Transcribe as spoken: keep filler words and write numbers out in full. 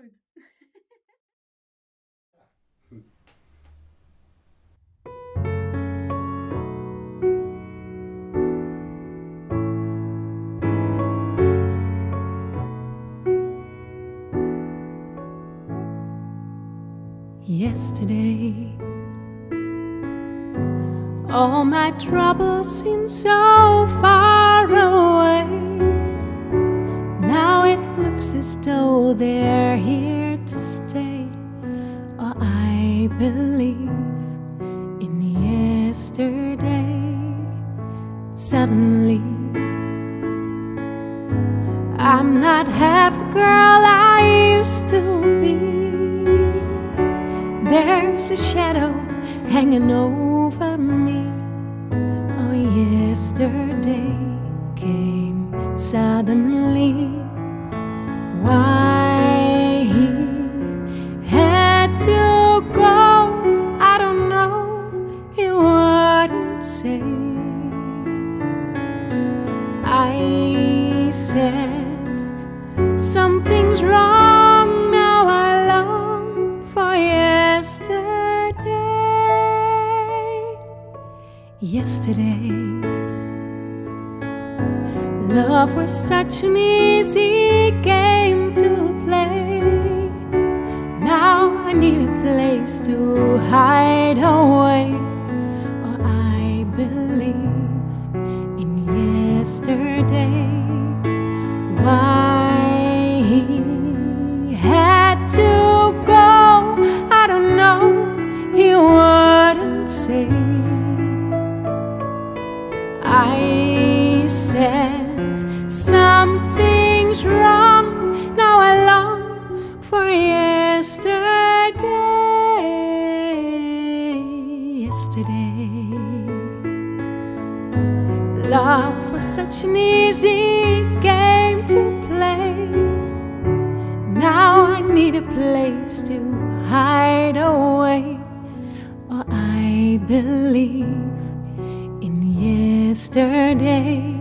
goed. Yesterday, all my troubles seem so far away. Now it looks as though they're here to stay. Oh, I believe in yesterday. Suddenly, I'm not half the girl I used to be. There's a shadow hanging over me. Oh, yesterday came suddenly. Why he had to go, I don't know, he wouldn't say. I said something's wrong. Yesterday, love was such an easy game to play. Now I need a place to hide away. Oh, I believe in yesterday. Why he had to go, I don't know, he wouldn't say. I said something's wrong. Now I long for yesterday. Yesterday, love was such an easy game to play. Now I need a place to hide away. Oh, I believe. Yesterday.